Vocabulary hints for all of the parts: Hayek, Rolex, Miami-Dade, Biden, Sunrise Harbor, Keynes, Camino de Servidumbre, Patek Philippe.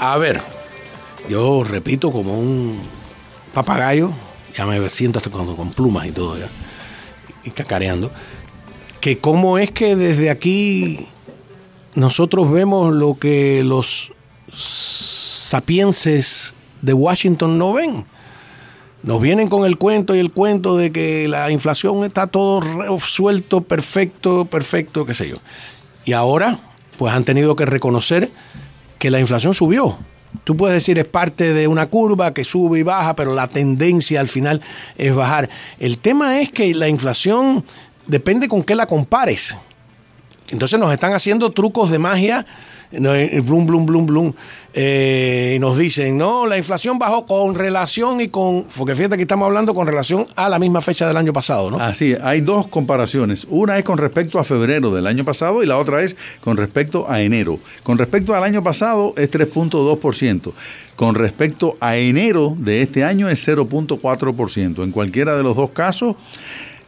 A ver, yo repito como un papagayo, ya me siento hasta cuando con plumas y todo ya, y cacareando, que cómo es que desde aquí nosotros vemos lo que los sapienses de Washington no ven. Nos vienen con el cuento y el cuento de que la inflación está todo resuelto, perfecto, qué sé yo. Y ahora, pues han tenido que reconocer que la inflación subió. Tú puedes decir es parte de una curva que sube y baja, pero la tendencia al final es bajar. El tema es que la inflación depende con qué la compares. Entonces nos están haciendo trucos de magia, blum. Y nos dicen, no, la inflación bajó con relación y con... Porque fíjate que estamos hablando con relación a la misma fecha del año pasado, ¿no? Así, hay dos comparaciones. Una es con respecto a febrero del año pasado y la otra es con respecto a enero. Con respecto al año pasado es 3.2%. Con respecto a enero de este año es 0.4%. En cualquiera de los dos casos...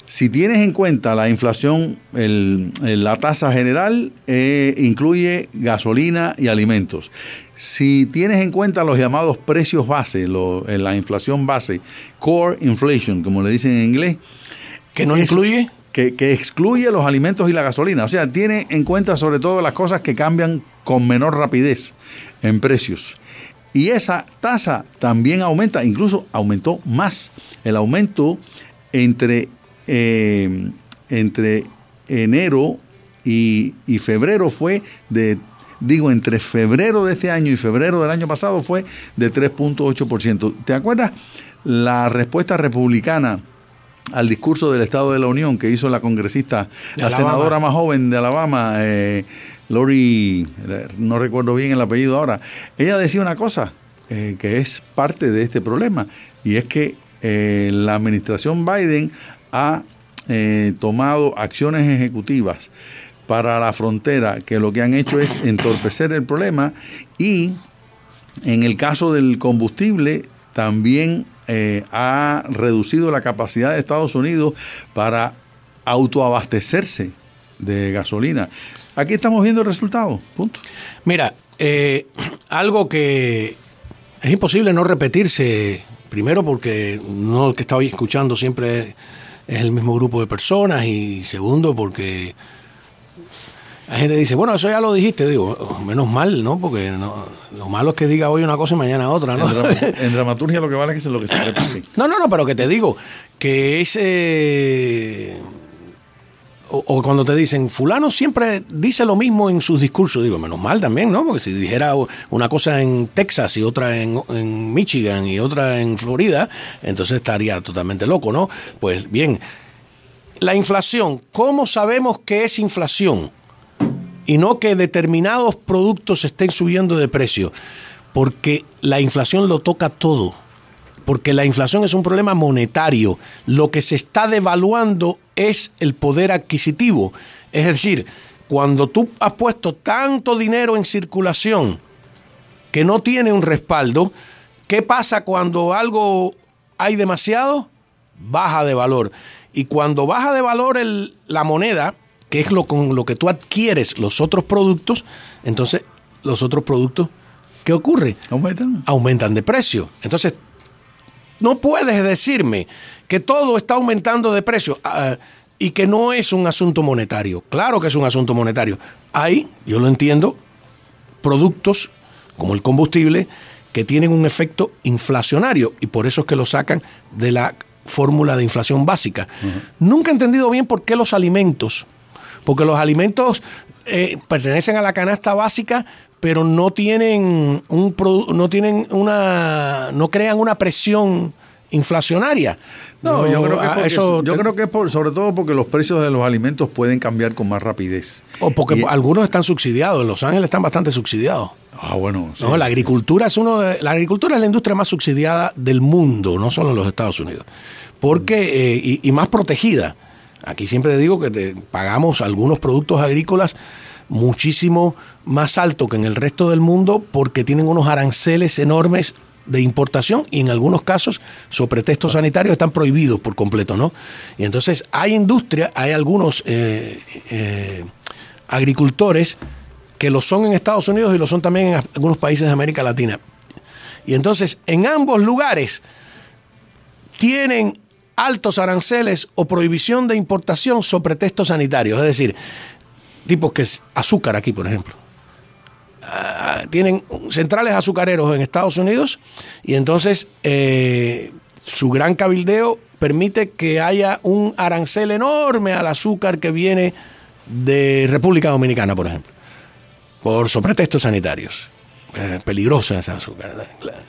Si tienes en cuenta la inflación, la tasa general incluye gasolina y alimentos. Si tienes en cuenta los llamados precios base, la inflación base, core inflation, como le dicen en inglés. ¿Que no incluye? Que excluye los alimentos y la gasolina. O sea, tiene en cuenta sobre todo las cosas que cambian con menor rapidez en precios. Y esa tasa también aumenta, incluso aumentó más. El aumento entre enero y febrero fue de, digo, entre febrero de este año y febrero del año pasado fue de 3.8%. ¿Te acuerdas la respuesta republicana al discurso del Estado de la Unión que hizo la congresista, la senadora más joven de Alabama, Lori, no recuerdo bien el apellido ahora? Ella decía una cosa que es parte de este problema, y es que la administración Biden ha tomado acciones ejecutivas para la frontera, que lo que han hecho es entorpecer el problema, y en el caso del combustible también ha reducido la capacidad de Estados Unidos para autoabastecerse de gasolina. Aquí estamos viendo el resultado, punto. Mira, algo que es imposible no repetirse. Primero porque no el que está hoy escuchando siempre es el mismo grupo de personas, y segundo porque la gente dice, bueno, eso ya lo dijiste. Digo, menos mal, ¿no? Porque no, lo malo es que diga hoy una cosa y mañana otra, ¿no? En dramaturgia lo que vale es lo que se repite. No, pero que te digo, que es... O cuando te dicen, fulano siempre dice lo mismo en sus discursos. Digo, menos mal también, ¿no? Porque si dijera una cosa en Texas y otra en Michigan y otra en Florida, entonces estaría totalmente loco, ¿no? Pues bien, la inflación, ¿cómo sabemos que es inflación? Y no que determinados productos estén subiendo de precio. Porque la inflación lo toca todo. Porque la inflación es un problema monetario. Lo que se está devaluando es el poder adquisitivo. Es decir, cuando tú has puesto tanto dinero en circulación que no tiene un respaldo, ¿qué pasa cuando algo hay demasiado? Baja de valor. Y cuando baja de valor la moneda, que es con lo que tú adquieres los otros productos, entonces los otros productos, ¿qué ocurre? Aumentan. Aumentan de precio. Entonces, no puedes decirme que todo está aumentando de precio y que no es un asunto monetario. Claro que es un asunto monetario. Hay, yo lo entiendo, productos como el combustible que tienen un efecto inflacionario, y por eso es que lo sacan de la fórmula de inflación básica. Nunca he entendido bien por qué los alimentos, porque los alimentos pertenecen a la canasta básica, pero no crean una presión inflacionaria. No, yo creo que sobre todo porque los precios de los alimentos pueden cambiar con más rapidez. O porque algunos están subsidiados. En Los Ángeles están bastante subsidiados. Ah, bueno. Sí. No, la agricultura es la industria más subsidiada del mundo, no solo en los Estados Unidos, porque y más protegida. Aquí siempre te digo que pagamos algunos productos agrícolas muchísimo más alto que en el resto del mundo, porque tienen unos aranceles enormes de importación, y en algunos casos, sobre pretextos sanitarios, están prohibidos por completo, ¿no? Y entonces hay algunos agricultores que lo son en Estados Unidos y lo son también en algunos países de América Latina. Y entonces, en ambos lugares tienen altos aranceles o prohibición de importación sobre textos sanitarios. Es decir, tipos que es azúcar aquí, por ejemplo. Tienen centrales azucareros en Estados Unidos y entonces su gran cabildeo permite que haya un arancel enorme al azúcar que viene de República Dominicana, por ejemplo, por sobretextos sanitarios. Peligrosa esa azúcar,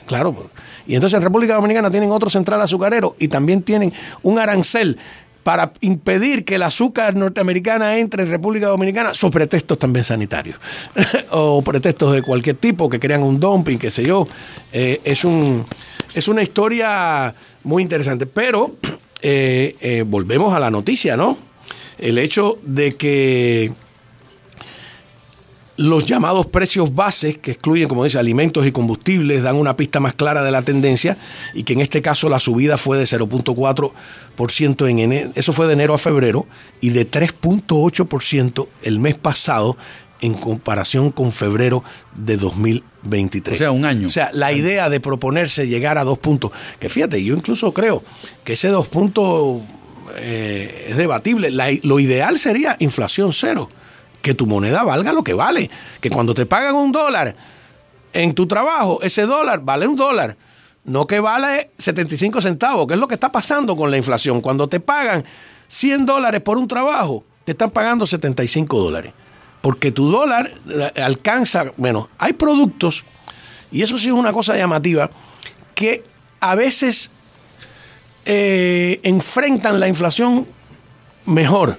claro. Y entonces en República Dominicana tienen otro central azucarero y también tienen un arancel para impedir que el azúcar norteamericana entre en República Dominicana, sobre pretextos también sanitarios o pretextos de cualquier tipo, que crean un dumping, qué sé yo. Es una historia muy interesante, pero volvemos a la noticia, ¿no? El hecho de que los llamados precios bases, que excluyen, como dice, alimentos y combustibles, dan una pista más clara de la tendencia, y que en este caso la subida fue de 0.4% en enero, eso fue de enero a febrero, y de 3.8% el mes pasado en comparación con febrero de 2023. O sea, un año. O sea, la idea de proponerse llegar a 2 puntos, que fíjate, yo incluso creo que ese 2 puntos es debatible. Lo ideal sería inflación cero. Que tu moneda valga lo que vale. Que cuando te pagan $1 en tu trabajo, ese dólar vale $1. No que vale 75 centavos, que es lo que está pasando con la inflación. Cuando te pagan $100 por un trabajo, te están pagando $75. Porque tu dólar alcanza... Bueno, hay productos, y eso sí es una cosa llamativa, que a veces enfrentan la inflación mejor.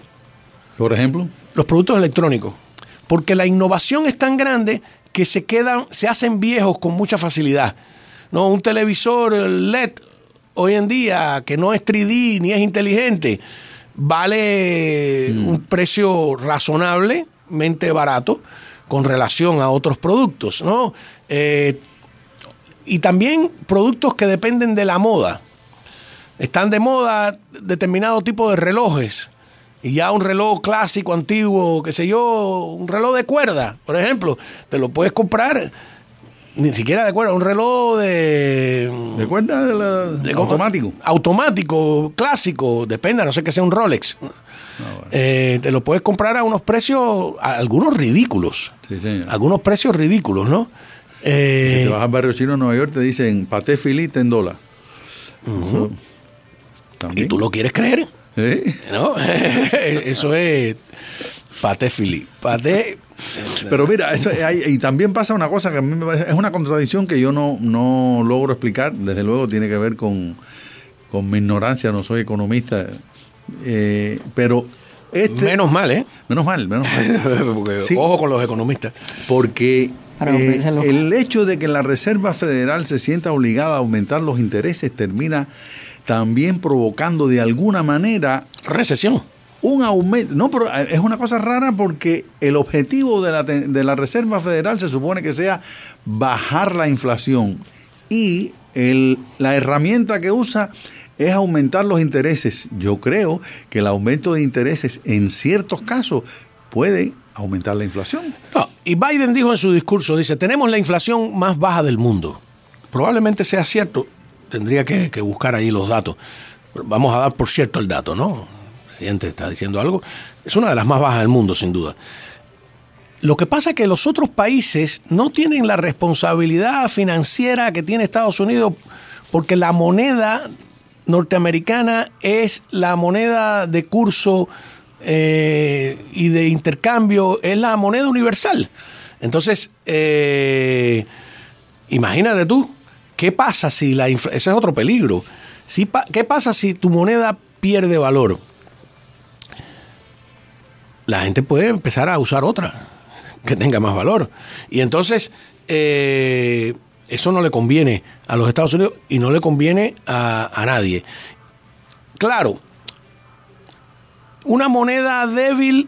¿Por ejemplo? Los productos electrónicos, porque la innovación es tan grande que se hacen viejos con mucha facilidad. No, un televisor LED hoy en día, que no es 3D ni es inteligente, vale un precio razonablemente barato con relación a otros productos, ¿no? Y también productos que dependen de la moda. Están de moda determinado tipo de relojes. Y ya un reloj clásico, antiguo, qué sé yo, un reloj de cuerda, por ejemplo, te lo puedes comprar, ni siquiera de cuerda, un reloj de... ¿De cuerda? Automático. Automático, clásico, depende, a no ser que sea un Rolex. No, bueno. Te lo puedes comprar a unos precios, a algunos ridículos. Sí, señor. Algunos precios ridículos, ¿no? Si te vas al barrio chino en Nueva York, te dicen Patek Philippe en $10. Uh-huh. ¿Y tú lo quieres creer? ¿Eh? ¿No? Eso es Patek Philippe. Pero mira, y también pasa una cosa que a mí me parece, es una contradicción que yo no logro explicar. Desde luego tiene que ver con mi ignorancia, no soy economista, pero menos mal, ¿eh? Menos mal. Porque, sí, ojo con los economistas, porque el hecho de que la Reserva Federal se sienta obligada a aumentar los intereses termina también provocando de alguna manera recesión, un aumento. No, pero es una cosa rara, porque el objetivo de la Reserva Federal se supone que sea bajar la inflación, y la herramienta que usa es aumentar los intereses. Yo creo que el aumento de intereses en ciertos casos puede aumentar la inflación. No, y Biden dijo en su discurso, dice, tenemos la inflación más baja del mundo. Probablemente sea cierto. Tendría que buscar ahí los datos. Vamos a dar por cierto el dato, ¿no? El presidente está diciendo algo. Es una de las más bajas del mundo, sin duda. Lo que pasa es que los otros países no tienen la responsabilidad financiera que tiene Estados Unidos, porque la moneda norteamericana es la moneda de curso y de intercambio, es la moneda universal. Entonces, imagínate tú, ¿qué pasa si la inflación? Ese es otro peligro. ¿Qué pasa si tu moneda pierde valor? La gente puede empezar a usar otra que tenga más valor. Y entonces, eso no le conviene a los Estados Unidos y no le conviene a nadie. Claro, una moneda débil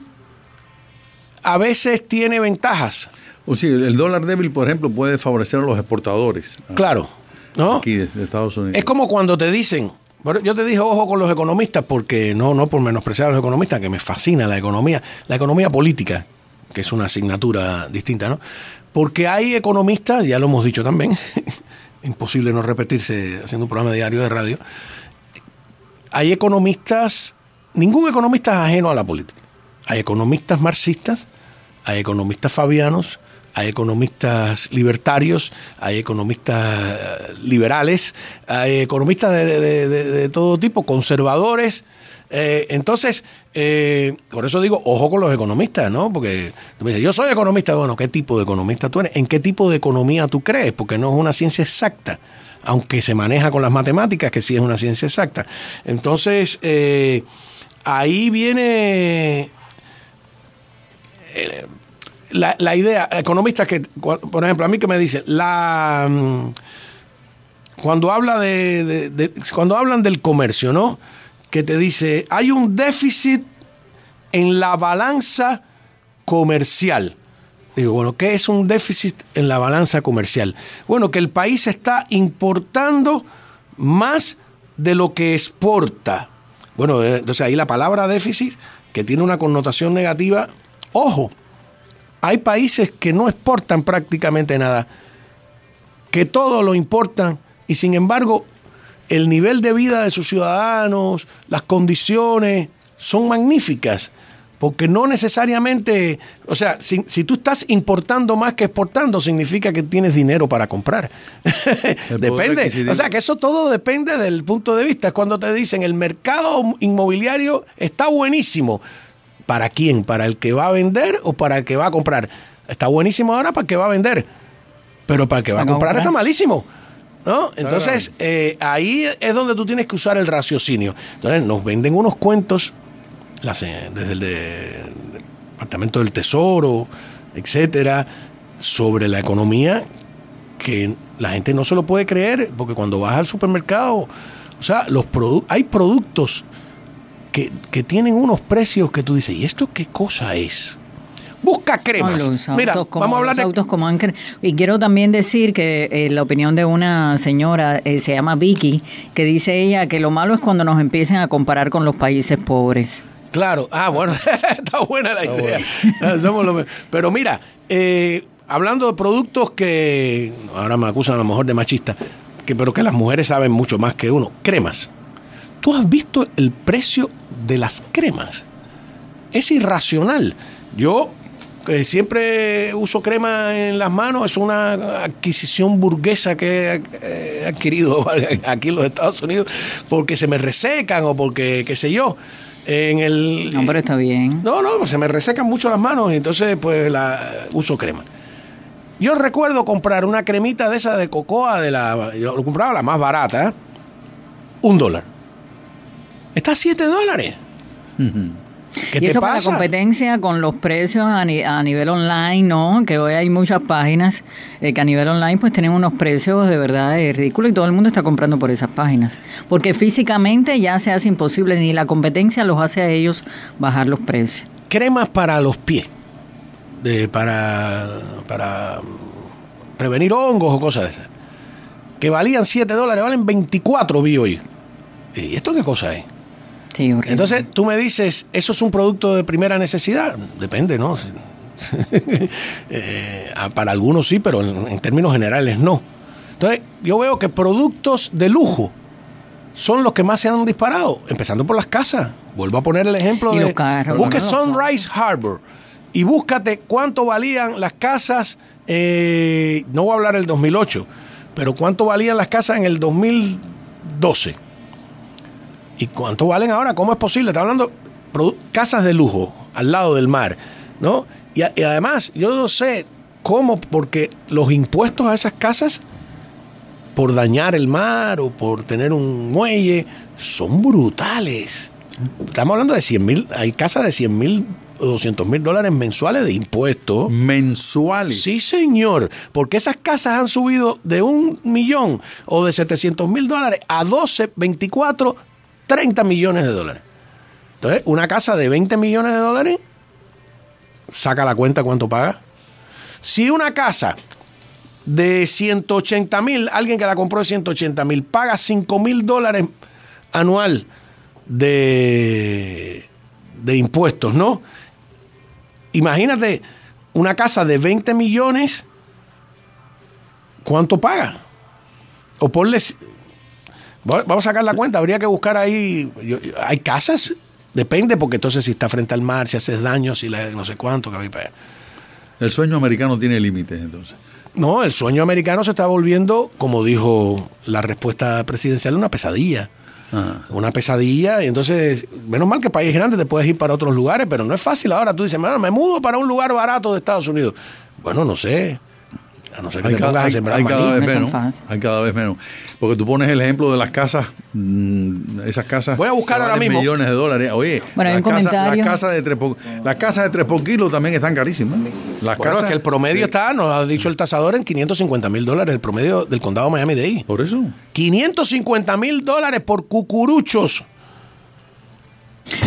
a veces tiene ventajas. O sea, el dólar débil, por ejemplo, puede favorecer a los exportadores. Claro. ¿No? Aquí de Estados Unidos. Es como cuando te dicen, yo te dije ojo con los economistas, porque no por menospreciar a los economistas, que me fascina la economía política, que es una asignatura distinta, ¿no? Porque hay economistas, ya lo hemos dicho también, imposible no repetirse haciendo un programa diario de radio, hay economistas, ningún economista es ajeno a la política. Hay economistas marxistas, hay economistas fabianos, hay economistas libertarios, hay economistas liberales, hay economistas de todo tipo, conservadores. Entonces, por eso digo, ojo con los economistas, ¿no? Porque tú me dices, yo soy economista. Bueno, ¿qué tipo de economista tú eres? ¿En qué tipo de economía tú crees? Porque no es una ciencia exacta, aunque se maneja con las matemáticas, que sí es una ciencia exacta. Entonces, ahí viene la idea. Economistas que, por ejemplo, a mí que me dicen, cuando habla cuando hablan del comercio, ¿no? Que te dice, hay un déficit en la balanza comercial. Digo, bueno, ¿qué es un déficit en la balanza comercial? Bueno, que el país está importando más de lo que exporta. Bueno, entonces ahí la palabra déficit, que tiene una connotación negativa, ojo, hay países que no exportan prácticamente nada, que todo lo importan, y sin embargo el nivel de vida de sus ciudadanos, las condiciones son magníficas, porque no necesariamente, o sea, si tú estás importando más que exportando, significa que tienes dinero para comprar. Depende, o sea, que eso todo depende del punto de vista. Es cuando te dicen, el mercado inmobiliario está buenísimo. ¿Para quién? ¿Para el que va a vender o para el que va a comprar? Está buenísimo ahora para el que va a vender, pero para el que va a comprar está malísimo, ¿no? Entonces, ahí es donde tú tienes que usar el raciocinio. Entonces, nos venden unos cuentos, desde el Departamento del Tesoro, etcétera, sobre la economía, que la gente no se lo puede creer, porque cuando vas al supermercado, o sea, hay productos que tienen unos precios que tú dices, ¿y esto qué cosa es? Busca cremas. No, los autos, mira, vamos a hablar de autos como han creado. Y quiero también decir que la opinión de una señora, se llama Vicky, que dice ella que lo malo es cuando nos empiecen a comparar con los países pobres. Claro. Ah, bueno, está buena la idea. Bueno. Somos los... Pero mira, hablando de productos que... Ahora me acusan a lo mejor de machista, pero que las mujeres saben mucho más que uno. Cremas. ¿Tú has visto el precio de las cremas? Es irracional. Yo siempre uso crema en las manos, es una adquisición burguesa que he adquirido aquí en los Estados Unidos, porque se me resecan o porque, qué sé yo, No, pero está bien. No, se me resecan mucho las manos, entonces pues uso crema. Yo recuerdo comprar una cremita de esa de cocoa, yo lo compraba la más barata, $1. Está a $7. Uh-huh. ¿Qué te pasa? Y eso con la competencia, con los precios a nivel online, ¿no? Que hoy hay muchas páginas que a nivel online pues tienen unos precios de verdad ridículos y todo el mundo está comprando por esas páginas. Porque físicamente ya se hace imposible, ni la competencia los hace a ellos bajar los precios. Cremas para los pies, para prevenir hongos o cosas de esas, que valían $7, valen 24, vi hoy. ¿Y esto qué cosa es? Sí, entonces tú me dices, ¿eso es un producto de primera necesidad? Depende, ¿no? Para algunos sí, pero en términos generales no. Entonces yo veo que productos de lujo son los que más se han disparado, empezando por las casas. Vuelvo a poner el ejemplo de... Busque Sunrise Harbor y búscate cuánto valían las casas, no voy a hablar del 2008, pero cuánto valían las casas en el 2012. ¿Y cuánto valen ahora? ¿Cómo es posible? Está hablando casas de lujo al lado del mar, ¿no? Y además, yo no sé cómo, porque los impuestos a esas casas, por dañar el mar o por tener un muelle, son brutales. Estamos hablando de $100,000, hay casas de $100,000 o $200,000 mensuales de impuestos. ¿Mensuales? Sí, señor, porque esas casas han subido de $1.000.000 o de $700,000 a 12, 24... $30 millones. Entonces, una casa de $20 millones, saca la cuenta cuánto paga. Si una casa de $180,000, alguien que la compró de $180,000, paga $5,000 anual de impuestos, ¿no? Imagínate una casa de 20 millones, ¿cuánto paga? O ponle... Vamos a sacar la cuenta, habría que buscar ahí... ¿Hay casas? Depende, porque entonces si está frente al mar, si haces daño, si la, no sé cuánto... El sueño americano tiene límites, entonces. No, el sueño americano se está volviendo, como dijo la respuesta presidencial, una pesadilla. Ajá. Una pesadilla, y entonces, menos mal que país grande, te puedes ir para otros lugares, pero no es fácil ahora. Tú dices, me mudo para un lugar barato de Estados Unidos. Bueno, no sé. A no ser que te pongas a sembrar maní. Hay cada vez menos. Porque tú pones el ejemplo de las casas, esas casas... Voy a buscar ahora mismo. Millones de dólares. Oye, bueno, las casas de 3 por kilo también están carísimas. Las casas, es que el promedio está, nos ha dicho el tasador, en $550.000, el promedio del condado Miami-Dade. Por eso. $550.000 por cucuruchos.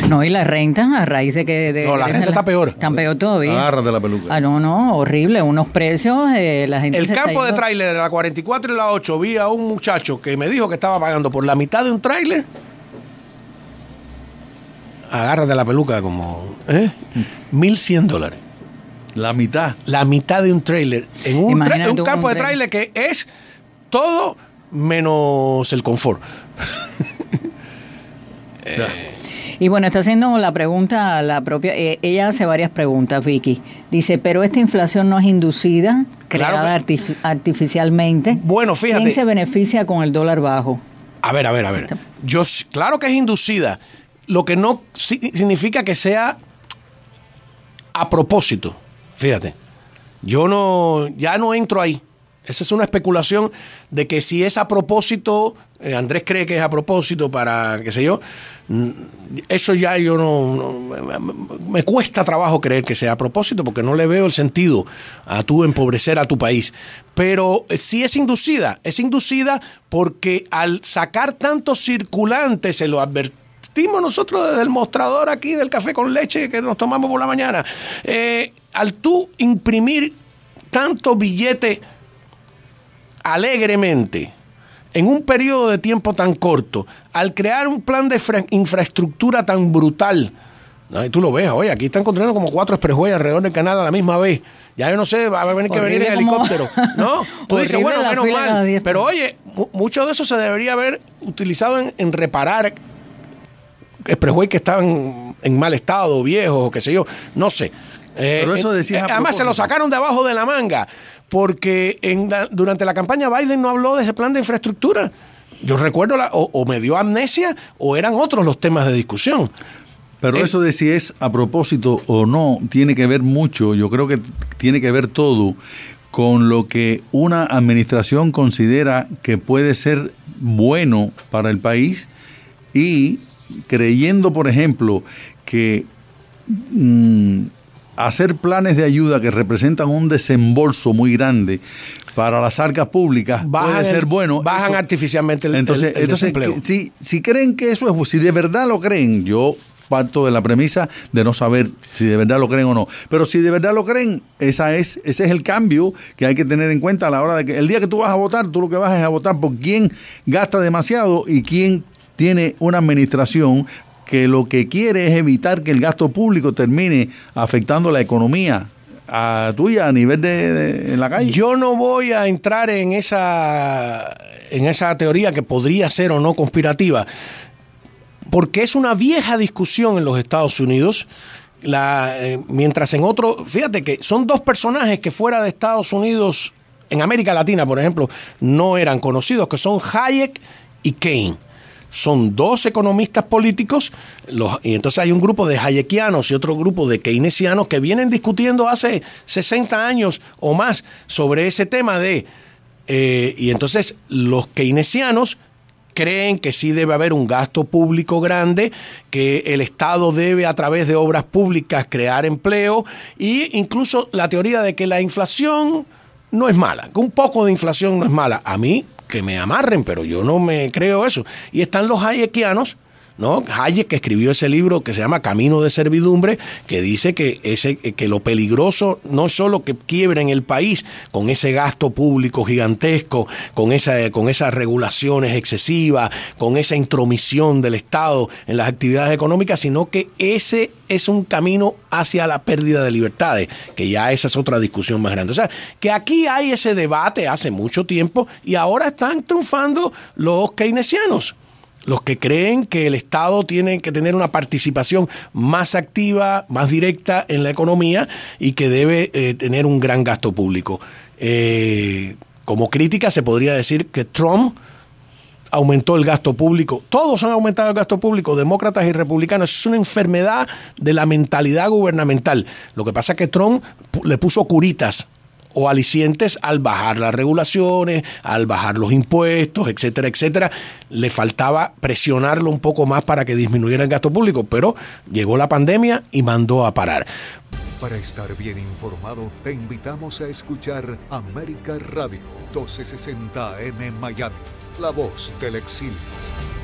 No, y la renta, a raíz de que... la renta está peor. Está peor todavía. Agárrate la peluca. Ah, no, horrible. Unos precios, la gente... El campo de tráiler de la 44 y la 8, vi a un muchacho que me dijo que estaba pagando por la mitad de un tráiler. Agárrate la peluca como... $1,100. La mitad. La mitad de un tráiler. En un campo de tráiler que es todo menos el confort. Y bueno, está haciendo la pregunta a la propia... ella hace varias preguntas, Vicky. Dice, pero esta inflación no es inducida, creada artificialmente. Bueno, fíjate. ¿Quién se beneficia con el dólar bajo? A ver. Yo, claro que es inducida. Lo que no significa que sea a propósito. Fíjate. Yo no... Ya no entro ahí. Esa es una especulación de que si es a propósito... Andrés cree que es a propósito para, qué sé yo, eso ya yo me cuesta trabajo creer que sea a propósito porque no le veo el sentido a tú empobrecer a tu país. Pero sí es inducida porque al sacar tantos circulantes, se lo advertimos nosotros desde el mostrador aquí del café con leche que nos tomamos por la mañana, al tú imprimir tanto billete alegremente, en un periodo de tiempo tan corto, al crear un plan de infraestructura tan brutal, ¿no? Y tú lo ves, oye, aquí están construyendo como 4 expressways alrededor del canal a la misma vez. Ya yo no sé, va a venir que venir en helicóptero, ¿no? Tú dices, bueno, menos mal. Pero oye, mucho de eso se debería haber utilizado en reparar expressways que estaban en mal estado, viejos, o qué sé yo, no sé. Pero eso decía además se lo sacaron de abajo de la manga. Porque durante la campaña Biden no habló de ese plan de infraestructura. Yo recuerdo, o me dio amnesia, o eran otros los temas de discusión. Pero eso de si es a propósito o no, tiene que ver mucho, yo creo que tiene que ver todo con lo que una administración considera que puede ser bueno para el país y creyendo, por ejemplo, que... hacer planes de ayuda que representan un desembolso muy grande para las arcas públicas puede ser bueno. Bajan eso, artificialmente el desempleo. Si creen que eso es... Si de verdad lo creen, yo parto de la premisa de no saber si de verdad lo creen o no. Pero si de verdad lo creen, ese es el cambio que hay que tener en cuenta a la hora de que... El día que tú vas a votar, tú lo que vas es a votar por quién gasta demasiado y quién tiene una administración... que lo que quiere es evitar que el gasto público termine afectando la economía tuya a nivel de en la calle. Yo no voy a entrar en esa teoría que podría ser o no conspirativa, porque es una vieja discusión en los Estados Unidos, mientras en otro... Fíjate que son dos personajes que fuera de Estados Unidos, en América Latina, por ejemplo, no eran conocidos, que son Hayek y Keynes. Son dos economistas políticos, y entonces hay un grupo de hayekianos y otro grupo de keynesianos que vienen discutiendo hace 60 años o más sobre ese tema de... y entonces los keynesianos creen que sí debe haber un gasto público grande, que el Estado debe a través de obras públicas crear empleo, e incluso la teoría de que la inflación no es mala, que un poco de inflación no es mala. A mí... que me amarren, pero yo no me creo eso. Y están los hayekianos, ¿no? Hayek, que escribió ese libro que se llama Camino de Servidumbre, que dice que lo peligroso no es solo que quiebren el país con ese gasto público gigantesco, con esas regulaciones excesivas, con esa intromisión del Estado en las actividades económicas, sino que ese es un camino hacia la pérdida de libertades, que ya esa es otra discusión más grande. O sea, que aquí hay ese debate hace mucho tiempo y ahora están triunfando los keynesianos, los que creen que el Estado tiene que tener una participación más activa, más directa en la economía y que debe tener un gran gasto público. Como crítica se podría decir que Trump aumentó el gasto público. Todos han aumentado el gasto público, demócratas y republicanos. Es una enfermedad de la mentalidad gubernamental. Lo que pasa es que Trump le puso curitas o alicientes al bajar las regulaciones, al bajar los impuestos, etcétera, etcétera. Le faltaba presionarlo un poco más para que disminuyera el gasto público, pero llegó la pandemia y mandó a parar. Para estar bien informado, te invitamos a escuchar América Radio 1260 AM Miami, la voz del exilio.